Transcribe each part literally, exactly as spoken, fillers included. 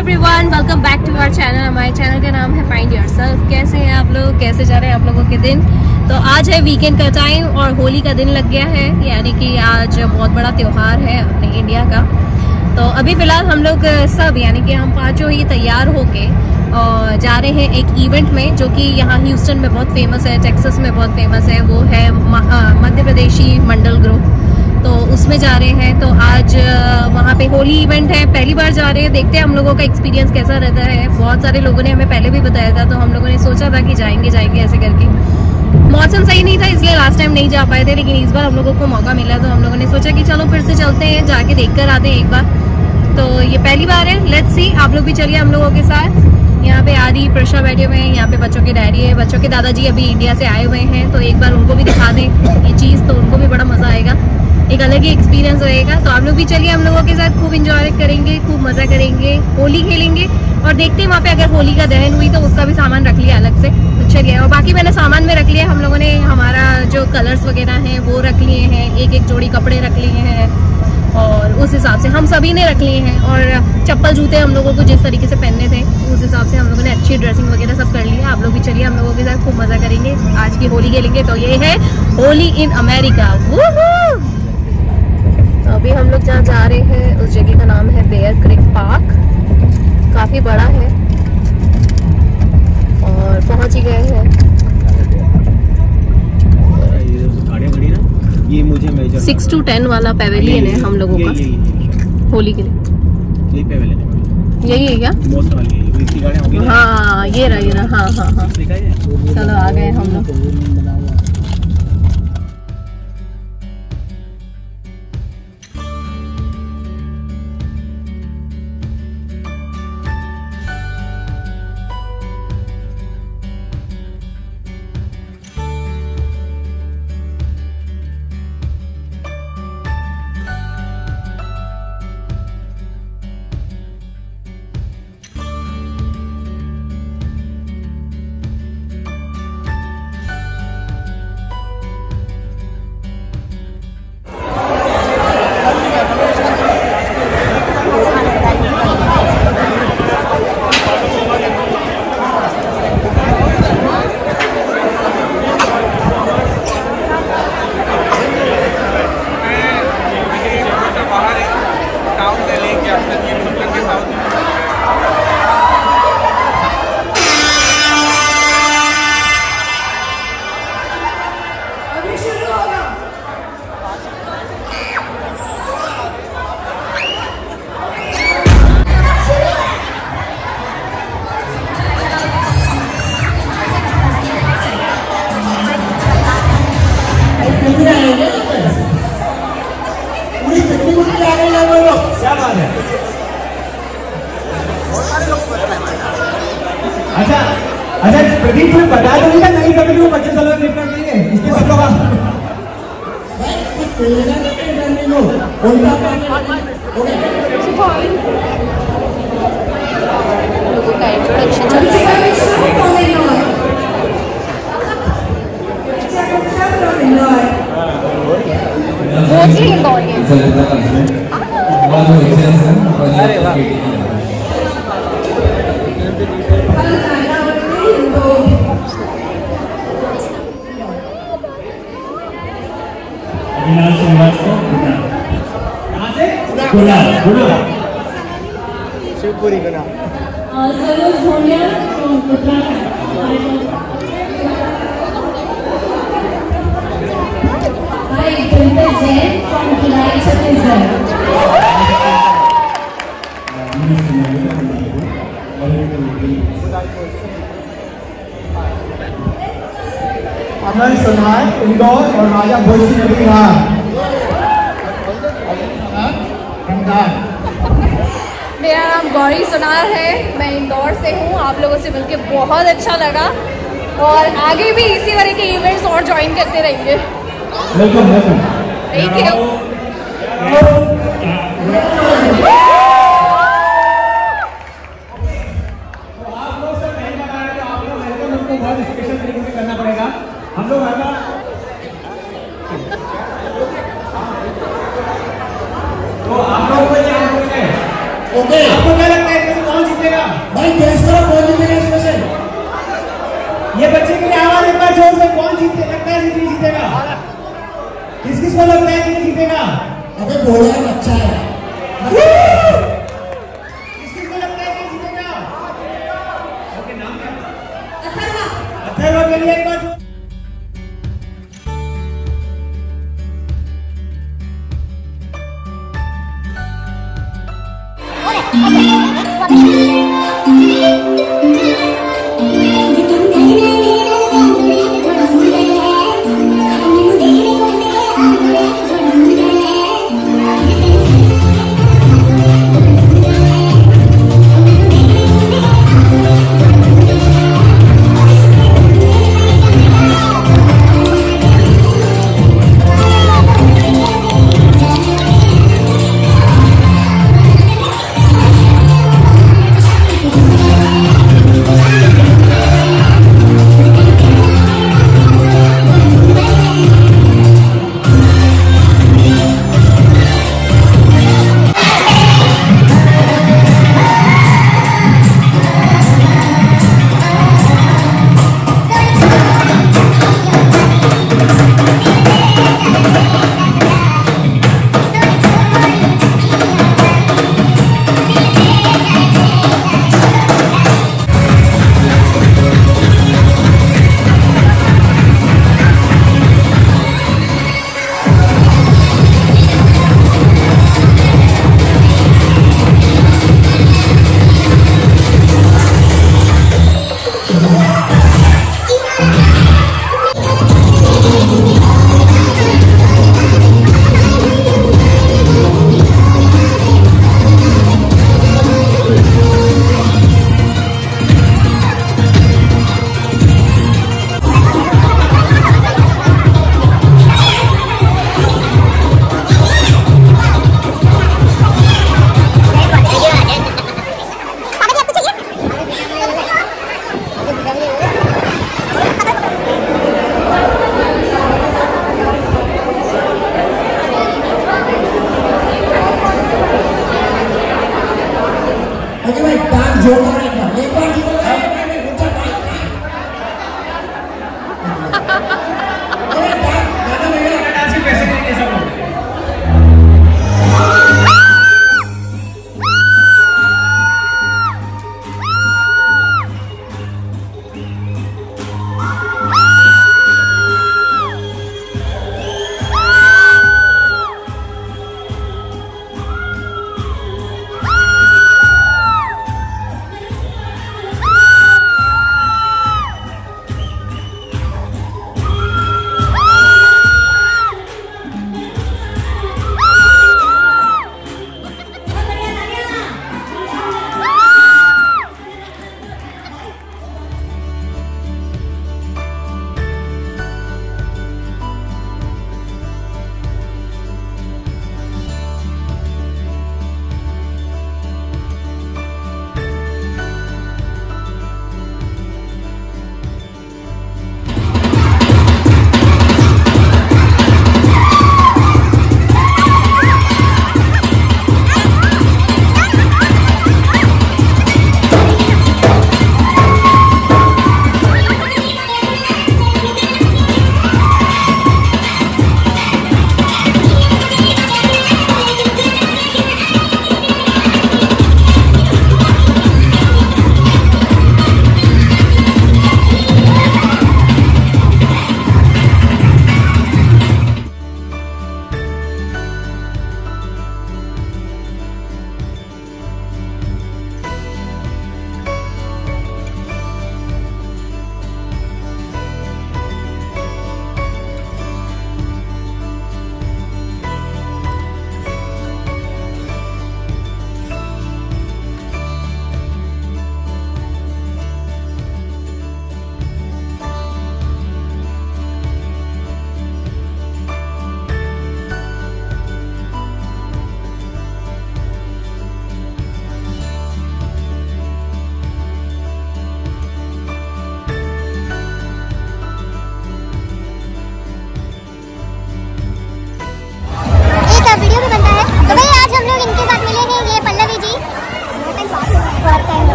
Everyone, welcome back to our channel. हमारे channel का नाम है फाइंड योरसेल्फ। कैसे हैं आप लोग, कैसे जा रहे हैं आप लोगों के दिन? तो आज है वीकेंड का टाइम और होली का दिन लग गया है, यानी कि आज बहुत बड़ा त्यौहार है अपने इंडिया का। तो अभी फ़िलहाल हम लोग सब, यानी कि हम पाँचों ही तैयार होके और जा रहे हैं एक इवेंट में, जो कि यहाँ ह्यूस्टन में बहुत फेमस है, टेक्सास में बहुत फेमस है। वो है मध्य प्रदेशी मंडल ग्रुप, तो उसमें जा रहे हैं। तो आज वहाँ पे होली इवेंट है, पहली बार जा रहे हैं, देखते हैं हम लोगों का एक्सपीरियंस कैसा रहता है। बहुत सारे लोगों ने हमें पहले भी बताया था, तो हम लोगों ने सोचा था कि जाएंगे जाएंगे ऐसे करके। मौसम सही नहीं था इसलिए लास्ट टाइम नहीं जा पाए थे, लेकिन इस बार हम लोगों को मौका मिला तो हम लोगों ने सोचा कि चलो फिर से चलते हैं, जाके देख कर आते हैं एक बार। तो ये पहली बार है, लेट्स सी। आप लोग भी चलिए हम लोगों के साथ। यहाँ पे आदि प्रशा बैठे हुए हैं, यहाँ पे बच्चों की डायरी है। बच्चों के दादाजी अभी इंडिया से आए हुए हैं, तो एक बार उनको भी दिखा दें ये चीज़, तो उनको भी बड़ा मज़ा आएगा, एक अलग ही एक्सपीरियंस रहेगा। तो आप लोग भी चलिए हम लोगों के साथ, खूब एंजॉय करेंगे, खूब मज़ा करेंगे, होली खेलेंगे और देखते हैं वहाँ पे अगर होली का दहन हुई तो उसका भी सामान रख लिया अलग से। तो चलिए, और बाकी मैंने सामान में रख लिया, हम लोगों ने हमारा जो कलर्स वगैरह हैं वो रख लिए हैं, एक एक जोड़ी कपड़े रख लिए हैं और उस हिसाब से हम सभी ने रख लिए हैं। और चप्पल जूते हम लोगों को जिस तरीके से पहनने थे उस हिसाब से हम लोगों ने अच्छी ड्रेसिंग वगैरह सब कर ली है। आप लोग भी चलिए हम लोगों के साथ, खूब मज़ा करेंगे, आज की होली खेलेंगे। तो ये है होली इन अमेरिका। वो अभी हम लोग जहाँ जा रहे हैं उस जगह का नाम है बेयर क्रिक पार्क। काफ़ी बड़ा है और पहुँच ही गए हैं। सिक्स टू टेन वाला पेवेलियन है हम लोगों का होली के लिए। यही है क्या? हाँ, ये रहा ये रहा। हाँ हाँ हाँ, चलो आ गए हम लोग। अच्छा अच्छा प्रदीप, तुम्हें बता दो ना, नई फैमिली को पच्चीस साल में गिफ्ट नहीं है, इसलिए सब लोग लोगों का इंट्रोडक्शन चल रहा है। शिवपुरी का नाम अमर सुनाए इंदौर और राजा भोज की नगरी। हाँ, मेरा नाम गौरी सुनार है, मैं इंदौर से हूँ। आप लोगों से मिलकर बहुत अच्छा लगा और आगे भी इसी तरह के इवेंट्स और ज्वाइन करते रहेंगे। Welcome welcome, thank you. आप लोग से नहीं लगा है तो आप लोग वेलकम हमको बहुत स्पेशल तरीके से करना पड़ेगा। हम लोग तो आप लोग ओके, आपको क्या लगता है कौन जीतेगा? भाई गैस करो, कौन जीतेगा इस में से? ये बच्चे के लिए आवाज एक बार जोर से, कौन जीते लगता है कि जीतेगा? किस किस को लगता है कि जीतेगा? अबे बोला अच्छा है। किस किस को लगता है कि जीतेगा? ओके, नाम क्या? अथर्वा। अथर्वा के लिए एक बार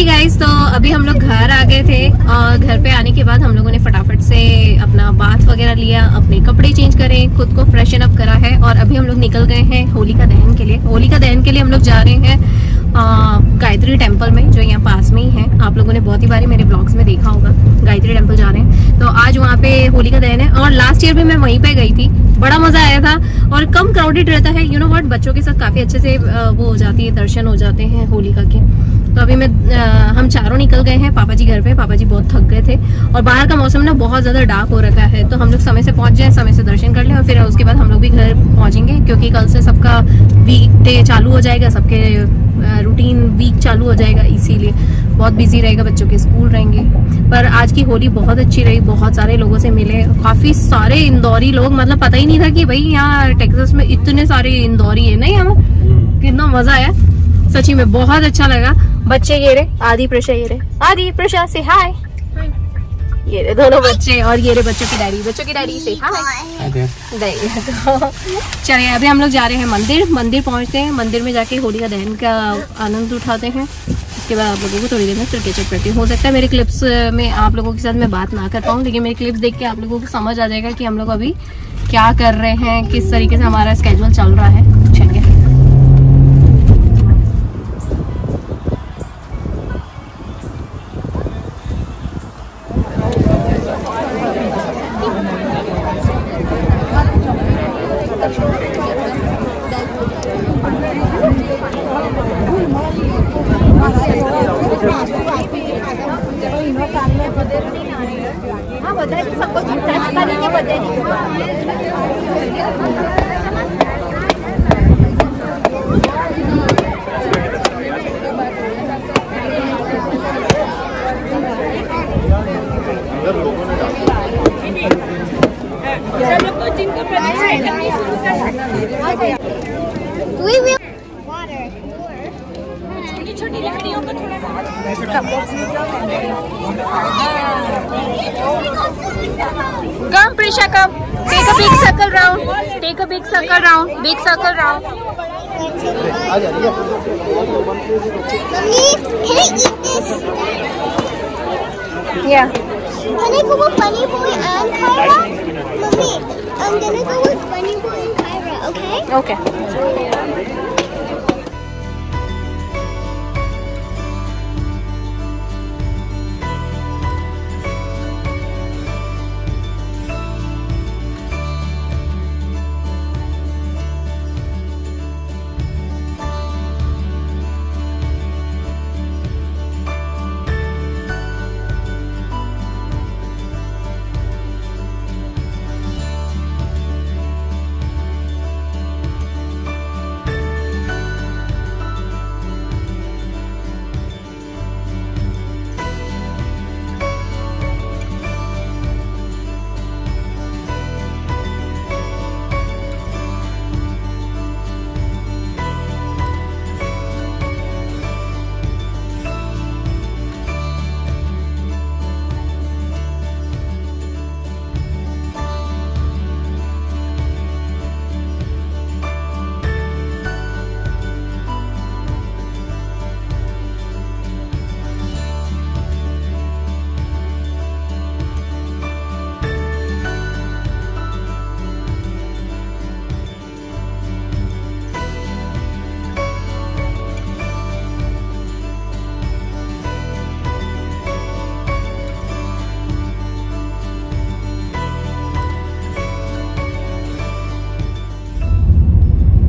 जी गाइस, तो अभी हम लोग घर आ गए थे और घर पे आने के बाद हम लोगों ने फटाफट से अपना बाथ वगैरह लिया, अपने कपड़े चेंज करे, खुद को फ्रेशन अप करा है और अभी हम लोग निकल गए हैं होली का दहन के लिए। होली का दहन के लिए हम लोग जा रहे हैं गायत्री टेम्पल में, जो यहाँ पास में ही है। आप लोगों ने बहुत ही बारी मेरे ब्लॉग्स में देखा होगा, गायत्री टेम्पल जा रहे हैं। तो आज वहाँ पे होली का दहन है और लास्ट ईयर भी मैं वहीं पे गई थी, बड़ा मजा आया था और कम क्राउडेड रहता है। यू नो व्हाट, बच्चों के साथ काफी अच्छे से वो हो जाती है, दर्शन हो जाते हैं होलिका के। तो अभी मैं आ, हम चारों निकल गए हैं, पापा जी घर पे। पापा जी बहुत थक गए थे और बाहर का मौसम ना बहुत ज़्यादा डार्क हो रखा है, तो हम लोग समय से पहुंच जाएं, समय से दर्शन कर लें और फिर उसके बाद हम लोग भी घर पहुंचेंगे, क्योंकि कल से सबका वीक डे चालू हो जाएगा, सबके रूटीन वीक चालू हो जाएगा, इसीलिए बहुत बिजी रहेगा, बच्चों के स्कूल रहेंगे। पर आज की होली बहुत अच्छी रही, बहुत सारे लोगों से मिले, काफ़ी सारे इंदौरी लोग, मतलब पता ही नहीं था कि भाई यहाँ टेक्सास में इतने सारे इंदौरी है ना यहाँ। कितना मज़ा आया सची में, बहुत अच्छा लगा। बच्चे ये रे, आदि प्रशा ये रे, आदि प्रशा से हाय, ये रे दोनों बच्चे और ये रे बच्चों की डायरी, बच्चों की डायरी से हाय। तो चलिए अभी हम लोग जा रहे हैं मंदिर, मंदिर पहुंचते हैं, मंदिर में जाके होली का दहन का आनंद उठाते हैं। उसके बाद आप लोगों को थोड़ी देर में फिर कैचअप करती हूँ। हो सकता है मेरे क्लिप्स में आप लोगों के साथ मैं बात ना कर पाऊँ, लेकिन मेरे क्लिप्स देख के आप लोगों को समझ आ जाएगा कि हम लोग अभी क्या कर रहे हैं, किस तरीके से हमारा स्केड्यूल चल रहा है। Come, Prisha, come. Take a big circle round. Take a big circle round. Big circle round. Can I eat this? Yeah. Can I go with Bunny Boy and Kyra? Mommy, I'm gonna go with Bunny Boy and Kyra, okay? Okay.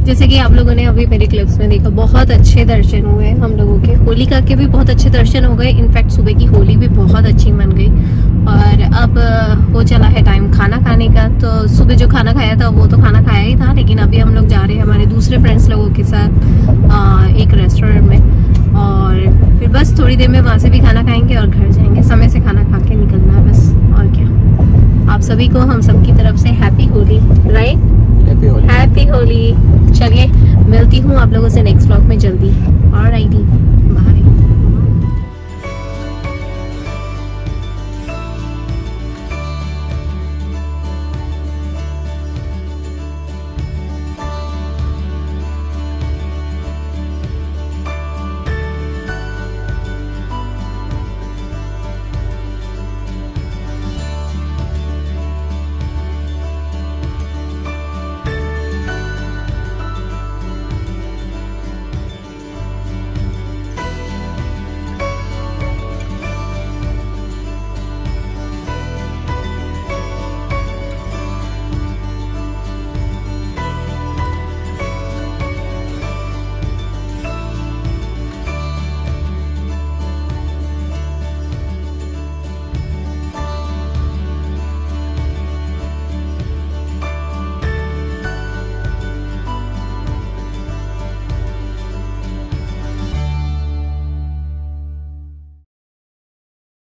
जैसे कि आप लोगों ने अभी मेरे clips में देखा, बहुत अच्छे दर्शन हुए हम लोगों के, होलिका के भी बहुत अच्छे दर्शन हो गए। इनफैक्ट सुबह की होली भी बहुत अच्छी मन गई और अब हो चला है टाइम खाना खाने का। तो सुबह जो खाना खाया था वो तो खाना खाया ही था, लेकिन अभी हम लोग जा रहे हैं हमारे दूसरे फ्रेंड्स लोगों के साथ आ, एक रेस्टोरेंट में, और फिर बस थोड़ी देर में वहाँ से भी खाना खाएँगे और घर जाएँगे। समय से खाना खा के निकलना है बस, और क्या। आप सभी को हम सब की तरफ से happy Holi, right? Happy Holi. चलिए मिलती हूँ आप लोगों से नेक्स्ट व्लॉग में जल्दी। ऑलराइटी।